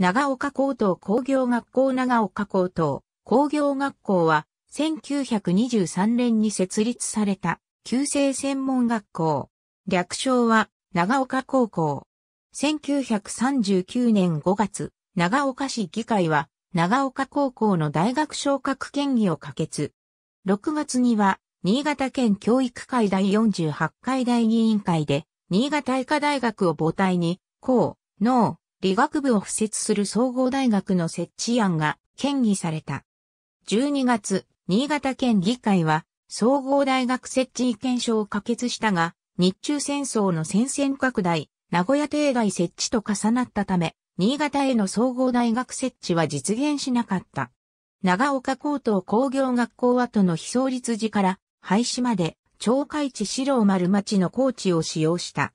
長岡高等工業学校長岡高等工業学校は1923年に設立された旧制専門学校。略称は長岡高校。1939年5月、長岡市議会は長岡高校の大学昇格建議を可決。6月には新潟県教育会第48回代議員会で新潟医科大学を母体に工・農・理学部を付設する総合大学の設置案が建議された。12月、新潟県議会は総合大学設置意見書を可決したが、日中戦争の戦線拡大、名古屋帝大設置と重なったため、新潟への総合大学設置は実現しなかった。長岡高等工業学校跡の非創立時から廃止まで、鳥海地四郎丸町の校地を使用した。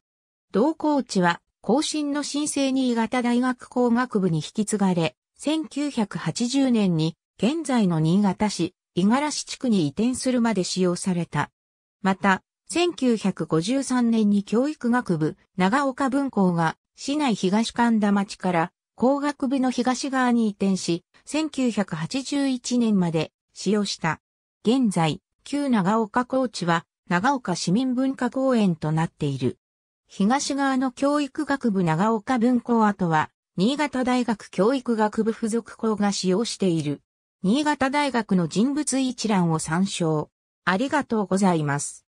同校地は、更新の新制新潟大学工学部に引き継がれ、1980年に現在の新潟市、五十嵐地区に移転するまで使用された。また、1953年に教育学部、長岡分校が市内東神田町から工学部の東側に移転し、1981年まで使用した。現在、旧長岡校地は長岡市民文化公園となっている。東側の教育学部長岡分校跡は、新潟大学教育学部附属校が使用している。新潟大学の人物一覧を参照。ありがとうございます。